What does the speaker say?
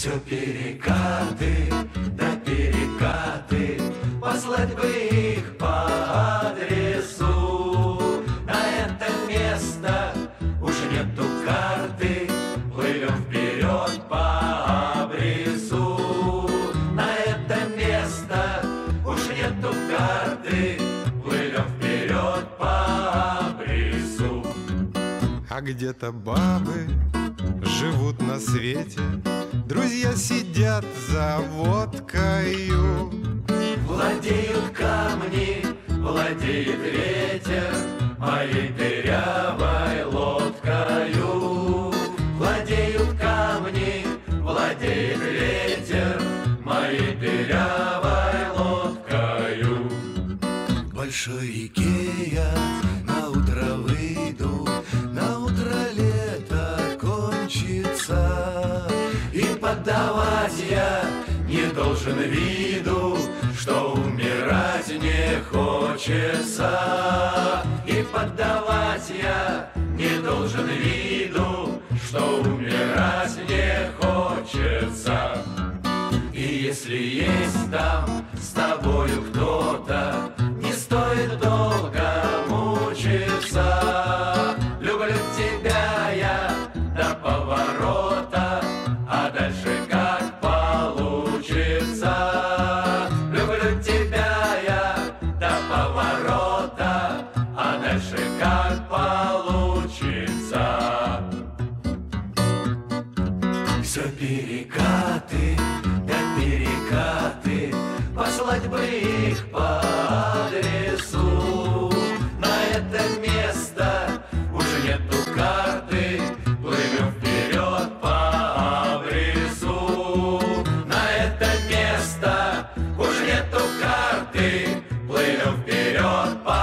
Все перекаты, да перекаты, послать бы их по адресу. На это место уж нету карты, плывем вперед по абрису. На это место уж нету карты, плывем вперед по абрису. А где-то бабы живут на свете, друзья сидят за водкою. Владеют камни, владеет ветер моей дырявой лодкою. Владеют камни, владеет ветер моей дырявой лодкою. Большой реке я на утро выйду, на утро лето кончится. И поддавать я не должен виду, что умирать не хочется. И поддавать я не должен виду, что умирать не хочется. И если есть там с тобою кто-то, не стоит долго мучиться. Люблю тебя я до поворота, а дальше как получится. Люблю тебя я до поворота, а дальше как получится. Все перекаты, да перекаты, послать бы их по адресу. На это место уже нету карты, плывем вперед по абрису. На это место уже нету карты, плывем вперед по